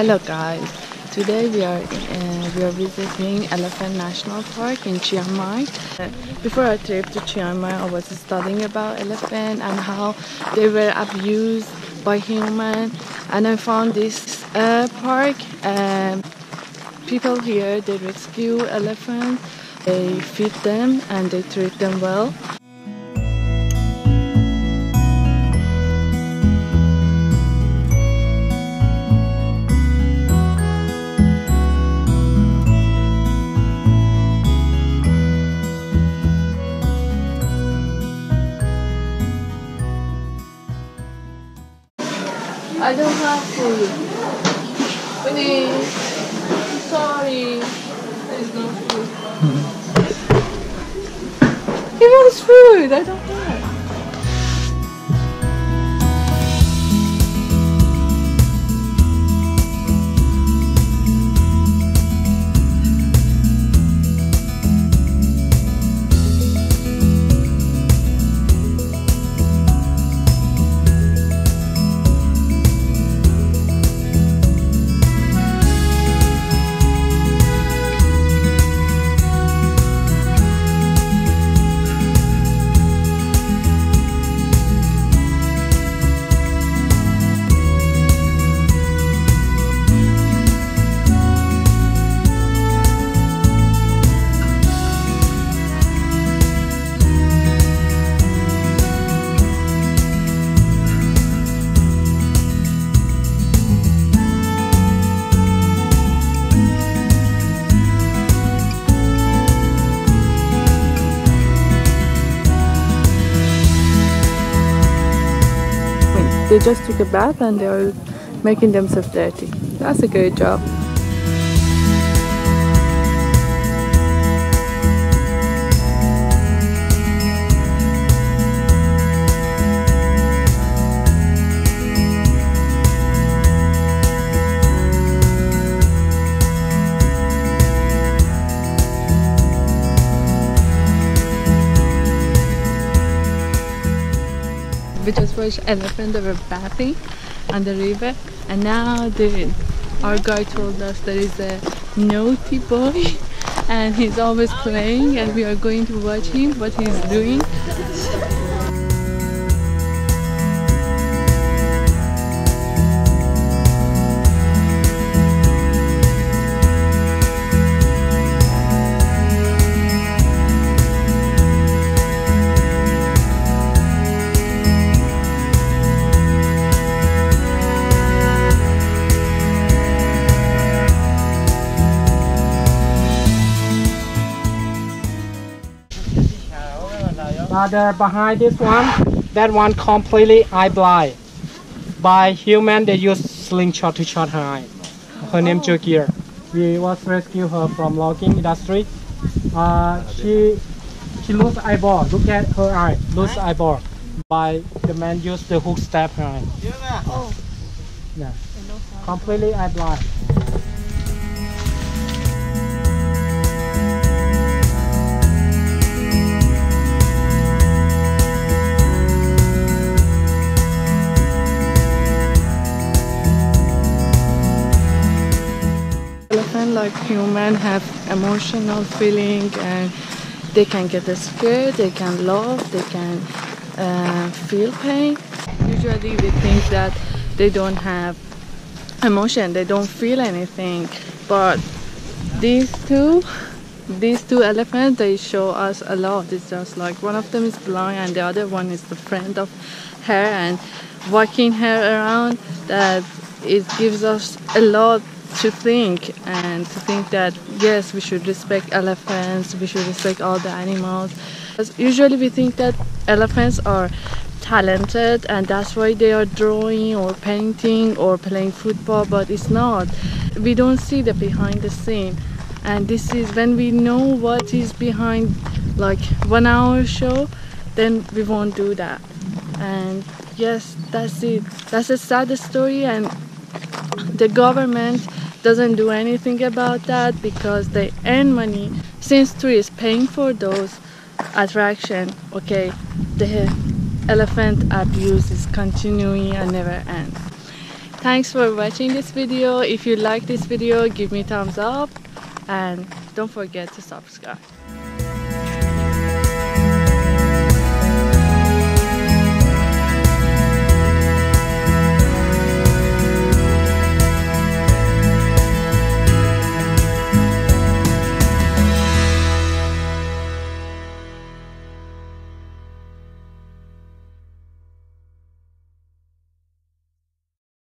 Hello guys, today we are visiting Elephant National Park in Chiang Mai. Before our trip to Chiang Mai, I was studying about elephant and how they were abused by humans, and I found this park. People here, they rescue elephants, they feed them and they treat them well. I don't have food. Please. Sorry. There's no food. He wants food. I don't They just took a bath and they are making themselves dirty. That's a good job. We just watched elephants that were bathing on the river, and now our guide told us there is a naughty boy and he's always playing, and we are going to watch him, what he's doing. There behind this one, that one completely eye blind. By human, they use slingshot to shot her eye. Her name Jokia. We was rescue her from logging industry. She lose eyeball. Look at her eye, lose eyeball. By the man used the hook stab her eye. Oh. Yeah. Completely eye blind. Like human have emotional feeling, and they can get scared, they can laugh, they can feel pain. Usually we think that they don't have emotion, they don't feel anything, but these two elephants, they show us a lot. It's just like one of them is blind and the other one is the friend of her, and walking her around, that it gives us a lot to think, and to think that yes, we should respect elephants, we should respect all the animals. Because usually we think that elephants are talented and that's why they are drawing or painting or playing football, but it's not. We don't see the behind the scene, and this is when we know what is behind like 1 hour show, then we won't do that. And yes, that's it. That's a sad story, and the government doesn't do anything about that because they earn money. Since tourists paying for those attractions, okay, the elephant abuse is continuing and never ends. Thanks for watching this video. If you like this video, give me a thumbs up and don't forget to subscribe.